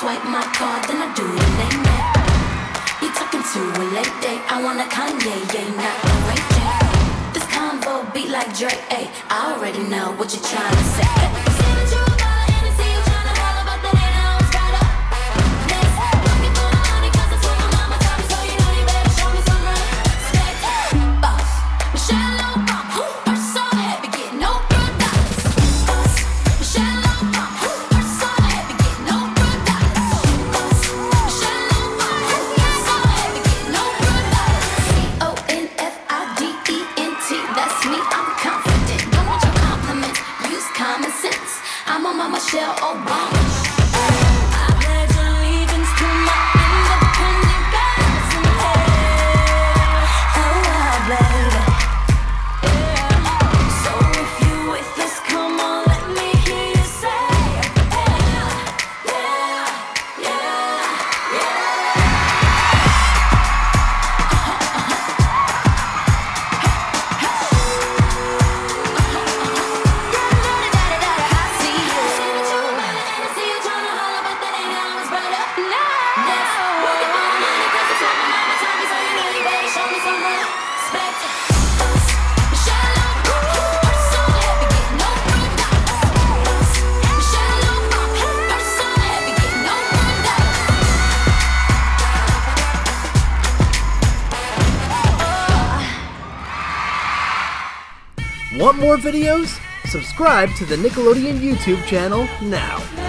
swipe my card, then I do the late night. You talking to a late day, I wanna Kanye, yeah, not a right day. This combo beat like Drake, ayy, I already know what you're trying to say. I'm on my Michelle Obama. Want more videos? Subscribe to the Nickelodeon YouTube channel now.